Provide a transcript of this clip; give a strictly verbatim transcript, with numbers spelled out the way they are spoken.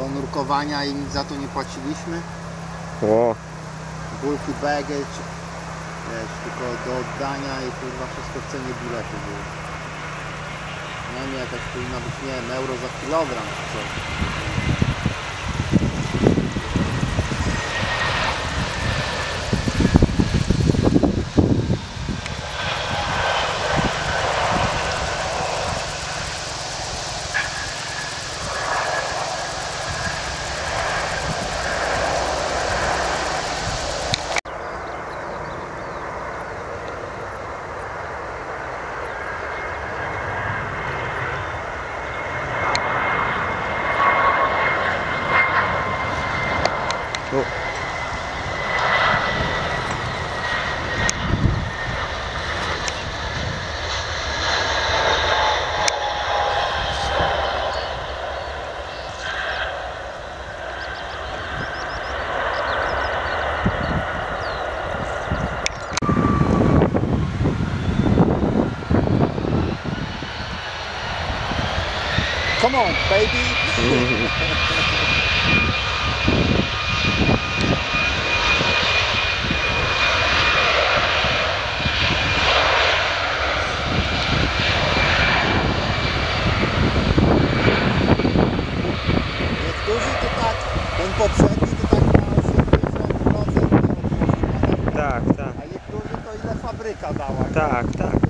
do nurkowania i nic za to nie płaciliśmy. O. Bulki baggage, wiesz, tylko do oddania i kurwa wszystko w cenie biletu było. No nie, jakaś powinna być, nie wiem, euro za kilogram czy coś. Come on, baby! Tak, tak. A niektórzy to ile fabryka dała. Tak, tak.